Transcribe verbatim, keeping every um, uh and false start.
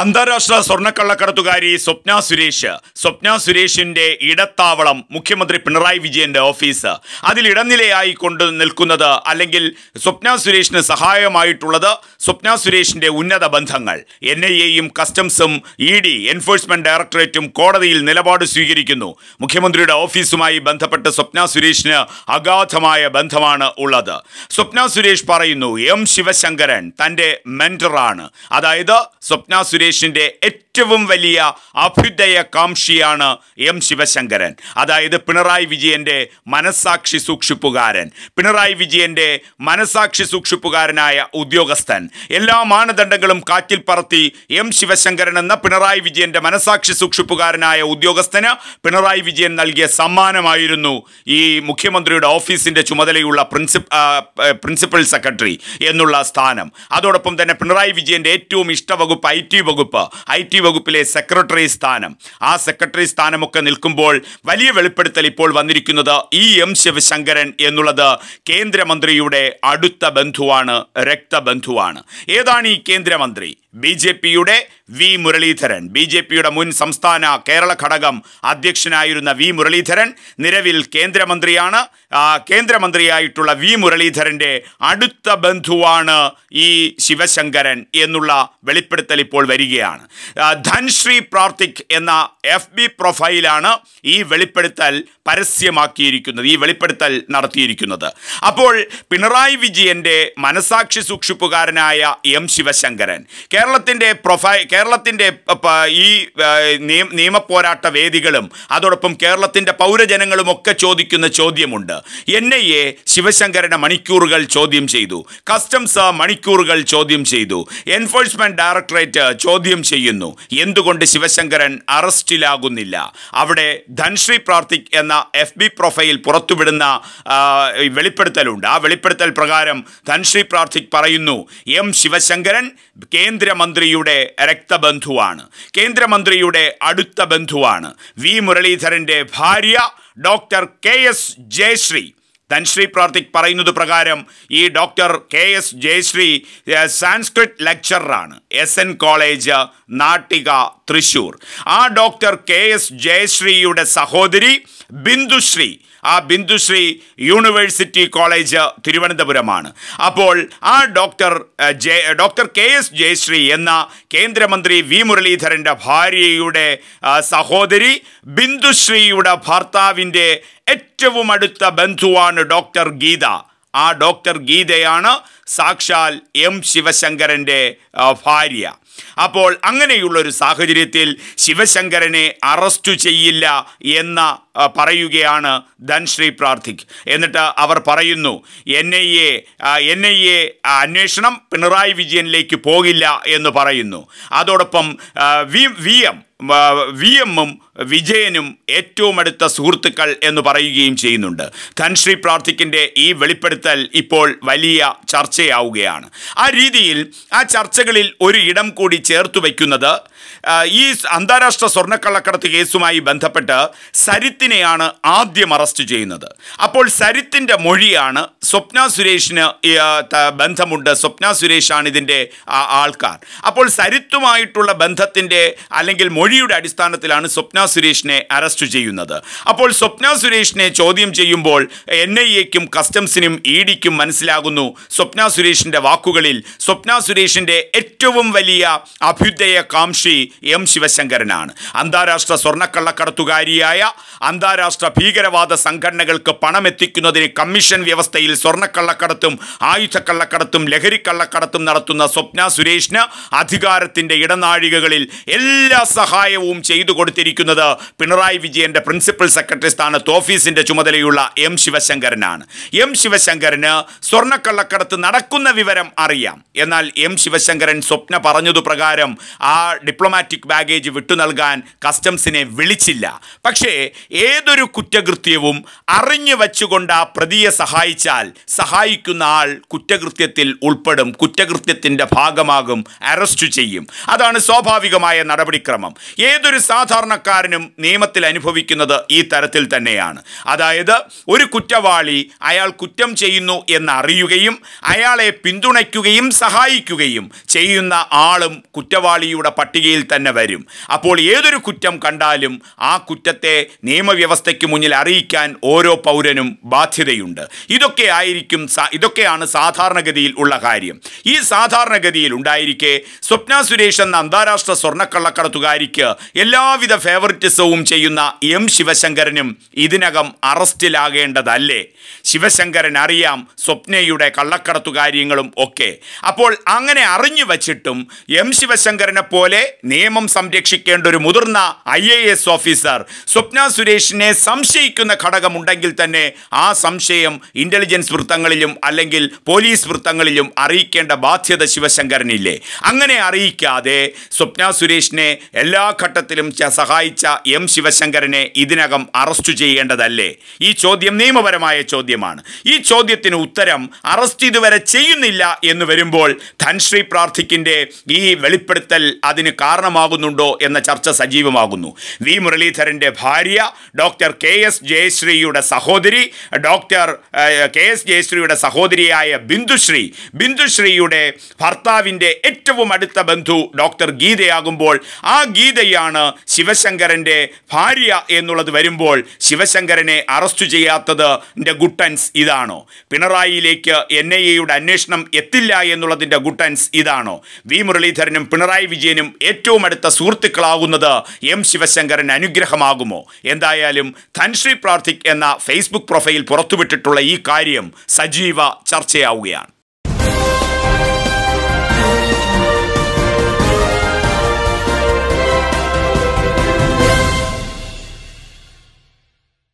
അന്താരാഷ്ട്ര സ്വർണ്ണക്കള്ളക്കടത്തുകാരി സ്വപ്ന സുരേഷ് സ്വപ്ന സുരേഷിന്റെ ഇടത്താവളം മുഖ്യമന്ത്രി പിണറായി വിജയന്റെ ഓഫീസ് അതിൽ ഇടനിലയായി കൊണ്ട് നിൽക്കുന്നത് അല്ലെങ്കിൽ സ്വപ്ന സുരേഷിന് സഹായമായിട്ടുള്ളത് സ്വപ്ന സുരേഷിന്റെ ഉന്നത ബന്ധങ്ങൾ. എൻ ഐ എയും കസ്റ്റംസും ഇ ഡി എൻഫോഴ്സ്മെന്റ് ഡയറക്ടറേറ്റും കോടതിയിൽ നിലപാട് സ്വീകരിക്കുന്നു. മുഖ്യമന്ത്രിയുടെ ഓഫീസുമായി ബന്ധപ്പെട്ട് സ്വപ്ന സുരേഷിന് അഗാധമായ ബന്ധമാണ് ഉള്ളത്. സ്വപ്ന സുരേഷ് പറയുന്നു എം ശിവശങ്കരൻ തൻ്റെ മെന്ററാണ്. അതായത് സ്വപ്ന സുരേഷ് ഏറ്റവും വലിയ അഭ്യുദയ കാംക്ഷിയാണ് എം ശിവശങ്കരൻ. അതായത് പിണറായി വിജയന്റെ മനസാക്ഷി സൂക്ഷിപ്പുകാരൻ, പിണറായി വിജയന്റെ മനസാക്ഷി സൂക്ഷിപ്പുകാരനായ ഉദ്യോഗസ്ഥൻ. എല്ലാ മാനദണ്ഡങ്ങളും കാറ്റിൽ പറത്തി എം ശിവശങ്കരൻ എന്ന പിണറായി വിജയന്റെ മനസാക്ഷി സൂക്ഷിപ്പുകാരനായ ഉദ്യോഗസ്ഥന് പിണറായി വിജയൻ നൽകിയ സമ്മാനമായിരുന്നു ഈ മുഖ്യമന്ത്രിയുടെ ഓഫീസിന്റെ ചുമതലയുള്ള പ്രിൻസിപ്പൽ സെക്രട്ടറി എന്നുള്ള സ്ഥാനം. അതോടൊപ്പം തന്നെ പിണറായി വിജയന്റെ ഏറ്റവും ഇഷ്ടവകുപ്പ് ഐ ടി വകുപ്പ് ഐ ടി വകുപ്പിലെ സെക്രട്ടറി സ്ഥാനം. ആ സെക്രട്ടറി സ്ഥാനമൊക്കെ നിൽക്കുമ്പോൾ വലിയ വെളിപ്പെടുത്തൽ ഇപ്പോൾ വന്നിരിക്കുന്നത് ഈ എം ശിവശങ്കരൻ എന്നുള്ളത് കേന്ദ്രമന്ത്രിയുടെ അടുത്ത ബന്ധുവാണ്, രക്തബന്ധുവാണ്. ഏതാണ് ഈ കേന്ദ്രമന്ത്രി? ബി ജെ പിയുടെ വി മുരളീധരൻ. ബി ജെ പിയുടെ മുൻ സംസ്ഥാന കേരള ഘടകം അധ്യക്ഷനായിരുന്ന വി മുരളീധരൻ നിലവിൽ കേന്ദ്രമന്ത്രിയാണ്. കേന്ദ്രമന്ത്രിയായിട്ടുള്ള വി മുരളീധരൻ്റെ അടുത്ത ബന്ധുവാണ് ഈ ശിവശങ്കരൻ എന്നുള്ള വെളിപ്പെടുത്തൽ ഇപ്പോൾ വരികയാണ്. ധൻശ്രീ പ്രാർത്ഥിക് എന്ന എഫ് ബി പ്രൊഫൈലാണ് ഈ വെളിപ്പെടുത്തൽ പരസ്യമാക്കിയിരിക്കുന്നത്, ഈ വെളിപ്പെടുത്തൽ നടത്തിയിരിക്കുന്നത്. അപ്പോൾ പിണറായി വിജയൻ്റെ മനസാക്ഷി സൂക്ഷിപ്പുകാരനായ എം ശിവശങ്കരൻ കേരളത്തിൻ്റെ പ്രൊഫൈൽ കേരളത്തിൻ്റെ ഈ നിയമപോരാട്ട വേദികളും അതോടൊപ്പം കേരളത്തിൻ്റെ പൗരജനങ്ങളുമൊക്കെ ചോദിക്കുന്ന ചോദ്യമുണ്ട്. എൻ ഐ എ ശിവശങ്കരൻ്റെ മണിക്കൂറുകൾ ചോദ്യം ചെയ്തു, കസ്റ്റംസ് മണിക്കൂറുകൾ ചോദ്യം ചെയ്തു, എൻഫോഴ്സ്മെൻറ്റ് ഡയറക്ടറേറ്റ് ചോദ്യം ചെയ്യുന്നു. എന്തുകൊണ്ട് ശിവശങ്കരൻ അറസ്റ്റിലാകുന്നില്ല? അവിടെ ധൻശ്രീ പ്രാർത്ഥിക് എന്ന എഫ് ബി പ്രൊഫൈൽ പുറത്തുവിടുന്ന വെളിപ്പെടുത്തലുണ്ട്. ആ വെളിപ്പെടുത്തൽ പ്രകാരം ധൻശ്രീ പ്രാർത്ഥിക് പറയുന്നു എം ശിവശങ്കരൻ കേന്ദ്രമന്ത്രിയുടെ രക്തബന്ധുവാണ്, കേന്ദ്രമന്ത്രിയുടെ അടുത്ത ബന്ധുവാണ്. വി മുരളീധരൻ്റെ ഭാര്യ doctor K S Jayashree. Dhanshree പ്രാർത്ഥിക് പറയുന്നത് പ്രകാരം ഈ doctor K S Jayashree Sanskrit ലെക്ചററാണ്, S N college, Nattika, Thrissur. ആ ഡോക്ടർ കെ എസ് ജയശ്രീയുടെ സഹോദരി ബിന്ദുശ്രീ, ആ ബിന്ദുശ്രീ യൂണിവേഴ്സിറ്റി കോളേജ്, തിരുവനന്തപുരമാണ്. അപ്പോൾ ആ doctor Jaya doctor K S Jayashree എന്ന കേന്ദ്രമന്ത്രി വി മുരളീധരൻ്റെ ഭാര്യയുടെ സഹോദരി ബിന്ദുശ്രീയുടെ ഭർത്താവിൻ്റെ ഏറ്റവും അടുത്ത ബന്ധുവാണ് ഡോക്ടർ ഗീത. ആ ഡോക്ടർ ഗീതയാണ് സാക്ഷാൽ എം ശിവശങ്കരൻ്റെ ഭാര്യ. അപ്പോൾ അങ്ങനെയുള്ളൊരു സാഹചര്യത്തിൽ ശിവശങ്കരനെ അറസ്റ്റ് ചെയ്യില്ല എന്ന പറയുകയാണ് ധൻശ്രീ പ്രാർത്ഥിക്. എന്നിട്ട് അവർ പറയുന്നു N I A N I A അന്വേഷണം പിണറായി വിജയനിലേക്ക് പോകില്ല എന്ന് പറയുന്നു. അതോടൊപ്പം വി വി എം വി എമ്മും വിജയനും ഏറ്റവും അടുത്ത സുഹൃത്തുക്കൾ എന്ന് പറയുകയും ചെയ്യുന്നുണ്ട്. ധൻശ്രീ പ്രാർത്ഥിക്കിൻ്റെ ഈ വെളിപ്പെടുത്തൽ ഇപ്പോൾ വലിയ ചർച്ചയാവുകയാണ്. ആ രീതിയിൽ ആ ചർച്ചകളിൽ ഒരു ഇടം കൂടി ചേർത്തു വയ്ക്കുന്നത് ഈ അന്താരാഷ്ട്ര സ്വർണ്ണക്കള്ളക്കടത്ത് കേസുമായി ബന്ധപ്പെട്ട് സരിത്തിനെയാണ് ആദ്യം അറസ്റ്റ് ചെയ്യുന്നത്. അപ്പോൾ സരിത്തിൻ്റെ മൊഴിയാണ് സ്വപ്ന സുരേഷിന് ബന്ധമുണ്ട്, സ്വപ്ന സുരേഷാണ് ഇതിൻ്റെ ആൾക്കാർ. അപ്പോൾ സരിത്തുമായിട്ടുള്ള ബന്ധത്തിൻ്റെ അല്ലെങ്കിൽ മൊഴിയുടെ അടിസ്ഥാനത്തിലാണ് സ്വപ്ന സുരേഷിനെ അറസ്റ്റ് ചെയ്യുന്നത്. അപ്പോൾ സ്വപ്ന സുരേഷിനെ ചോദ്യം ചെയ്യുമ്പോൾ എൻ ഐ എക്കും കസ്റ്റംസിനും ഇ ഡിക്കും മനസ്സിലാകുന്നു സ്വപ്ന സുരേഷിൻ്റെ വാക്കുകളിൽ സ്വപ്ന സുരേഷിൻ്റെ ഏറ്റവും വലിയ അഭ്യുദയ കാംക്ഷി എം ശിവശങ്കരനാണ്. അന്താരാഷ്ട്ര സ്വർണ്ണക്കള്ളക്കടത്തുകാരിയായ അന്താരാഷ്ട്ര ഭീകരവാദ സംഘടനകൾക്ക് പണമെത്തിക്കുന്നതിന് കമ്മീഷൻ വ്യവസ്ഥയിൽ സ്വർണ്ണക്കള്ളക്കടത്തും ആയുധക്കള്ളക്കടത്തും ലഹരിക്കള്ളക്കടത്തും നടത്തുന്ന സ്വപ്ന സുരേഷിന് അധികാരത്തിൻ്റെ ഇടനാഴികകളിൽ എല്ലാ സഹായവും ചെയ്തു കൊടുത്തിരിക്കുന്നത് പിണറായി വിജയൻ്റെ പ്രിൻസിപ്പൽ സെക്രട്ടറി സ്ഥാനത്ത് ഓഫീസിൻ്റെ ചുമതലയുള്ള എം ശിവശങ്കരനാണ്. എം ശിവശങ്കരന് സ്വർണ്ണക്കള്ളക്കടത്ത് നടക്കുന്ന വിവരം അറിയാം. എന്നാൽ എം ശിവശങ്കരൻ സ്വപ്ന പറഞ്ഞതു പ്രകാരം ആ ഡിപ്ലോമാറ്റിക് ബാഗേജ് വിട്ടു നൽകാൻ കസ്റ്റംസിനെ വിളിച്ചില്ല. പക്ഷേ ഏതൊരു കുറ്റകൃത്യവും അറിഞ്ഞു വച്ചുകൊണ്ട് ആ പ്രതിയെ സഹായിച്ചാൽ സഹായിക്കുന്ന ആൾ കുറ്റകൃത്യത്തിൽ ഉൾപ്പെടും, കുറ്റകൃത്യത്തിൻ്റെ ഭാഗമാകും, അറസ്റ്റ് ചെയ്യും. അതാണ് സ്വാഭാവികമായ നടപടിക്രമം. ഏതൊരു സാധാരണക്കാരനും നിയമത്തിൽ അനുഭവിക്കുന്നത് ഈ തരത്തിൽ തന്നെയാണ്. അതായത് ഒരു കുറ്റവാളി അയാൾ കുറ്റം ചെയ്യുന്നു എന്നറിയുകയും അയാളെ പിന്തുണയ്ക്കുകയും സഹായിക്കുകയും ചെയ്യുന്ന ആളും കുറ്റവാളിയുടെ പട്ടികയിൽ തന്നെ വരും. അപ്പോൾ ഏതൊരു കുറ്റം കണ്ടാലും ആ കുറ്റത്തെ നിയമവ്യവസ്ഥയ്ക്ക് മുന്നിൽ അറിയിക്കാൻ ഓരോ പൗരനും ബാധ്യതയുണ്ട്. ഇതൊക്കെ ആയിരിക്കും ഇതൊക്കെയാണ് സാധാരണഗതിയിൽ ഉള്ള കാര്യം. ഈ സാധാരണഗതിയിൽ ഉണ്ടായിരിക്കെ സ്വപ്ന സുരേഷ് എന്ന അന്താരാഷ്ട്ര സ്വർണ്ണക്കള്ളക്കടത്തുകാരിക്ക് എല്ലാവിധ ഫേവറിറ്റിസവും ചെയ്യുന്ന എം ശിവശങ്കരനും ഇതിനകം അറസ്റ്റിലാകേണ്ടതല്ലേ? ശിവശങ്കരൻ അറിയാം സ്വപ്നയുടെ കള്ളക്കടത്തുകാര്യങ്ങളും ഒക്കെ. അപ്പോൾ അങ്ങനെ അറിഞ്ഞു വച്ചിട്ടും എം ശിവശങ്കരനെ പോലെ നിയമം സംരക്ഷിക്കേണ്ട ഒരു മുതിർന്ന I A S officer Swapna സുരേഷിനെ സംശയിക്കുന്ന ഘടകമുണ്ടെങ്കിൽ തന്നെ ആ സംശയം ഇൻ്റലിജൻസ് വൃത്തങ്ങളിലും അല്ലെങ്കിൽ പോലീസ് വൃത്തങ്ങളിലും അറിയിക്കേണ്ട ബാധ്യത ശിവശങ്കരനില്ലേ? അങ്ങനെ അറിയിക്കാതെ സ്വപ്ന സുരേഷിനെ എല്ലാ ഘട്ടത്തിലും സഹായിച്ച എം ശിവശങ്കരനെ ഇതിനകം അറസ്റ്റ് ചെയ്യേണ്ടതല്ലേ? ഈ ചോദ്യം നിയമപരമായ ചോദ്യമാണ്. ഈ ചോദ്യത്തിന് ഉത്തരം അറസ്റ്റ് ഇതുവരെ ചെയ്യുന്നില്ല എന്ന് വരുമ്പോൾ ധൻശ്രീ പ്രാർത്ഥിക്കിൻ്റെ ഈ വെളിപ്പെടുത്തൽ അതിന് കാരണമാകുന്നുണ്ടോ എന്ന ചർച്ച സജീവമാകുന്നു. വി മുരളീധരൻ്റെ ഭാര്യ, ഡോക്ടർ കെ എസ് ജയശ്രീയുടെ സഹോദരി, ഡോക്ടർ കെ എസ് ജയശ്രീയുടെ സഹോദരിയായ ബിന്ദുശ്രീ, ബിന്ദുശ്രീയുടെ ഭർത്താവിൻ്റെ ഏറ്റവും അടുത്ത ബന്ധു ഡോക്ടർ ഗീതയാകുമ്പോൾ ആ ഗീതയാണ് ശിവശങ്കരൻ്റെ ഭാര്യ എന്നുള്ളത് വരുമ്പോൾ ശിവശങ്കരനെ അറസ്റ്റ് ചെയ്യാത്തതിൻ്റെ ഗുട്ടൻസ് ഇതാണോ? പിണറായിയിലേക്ക് എൻ ഐ എയുടെ അന്വേഷണം എത്തില്ല എന്നുള്ളതിൻ്റെ ഗുട്ടൻസ് ഇതാണോ? വി മുരളീധരനും പിണറായി വിജയനും ഏറ്റവും അടുത്ത സുഹൃത്തുക്കളാകുന്നത് എം ശിവശങ്കരൻ അനുഗ്രഹമാകുമോ? എന്തായാലും ധൻശ്രീ പ്രാർത്ഥിക് എന്ന ഫേസ്ബുക്ക് പ്രൊഫൈൽ പുറത്തുവിട്ടിട്ടുള്ള ഈ കാര്യം സജീവ ചർച്ചയാവുകയാണ്.